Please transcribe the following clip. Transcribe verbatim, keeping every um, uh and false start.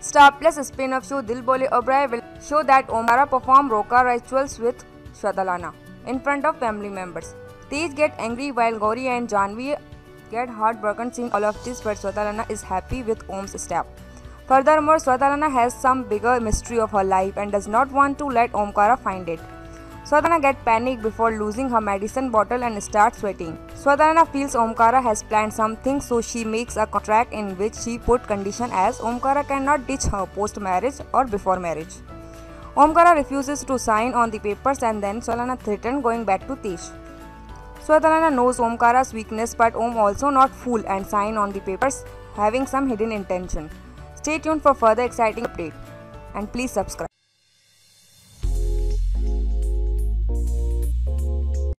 Starplus spin off show Dil Bole Oberoi will show that Omkara perform Roka rituals with Shwetlana in front of family members. Tej get angry while Gauri and Janvi get heartbroken seeing all of this, but Shwetlana is happy with Om's step. Furthermore, Shwetlana has some bigger mystery of her life and does not want to let Omkara find it. Shwetlana gets panicked before losing her medicine bottle and starts sweating. Shwetlana feels Omkara has planned something, so she makes a contract in which she put condition as Omkara cannot ditch her post-marriage or before marriage. Omkara refuses to sign on the papers and then Shwetlana threatens going back to Tej. Shwetlana knows Omkara's weakness, but Om also not fool and sign on the papers having some hidden intention. Stay tuned for further exciting update and please subscribe.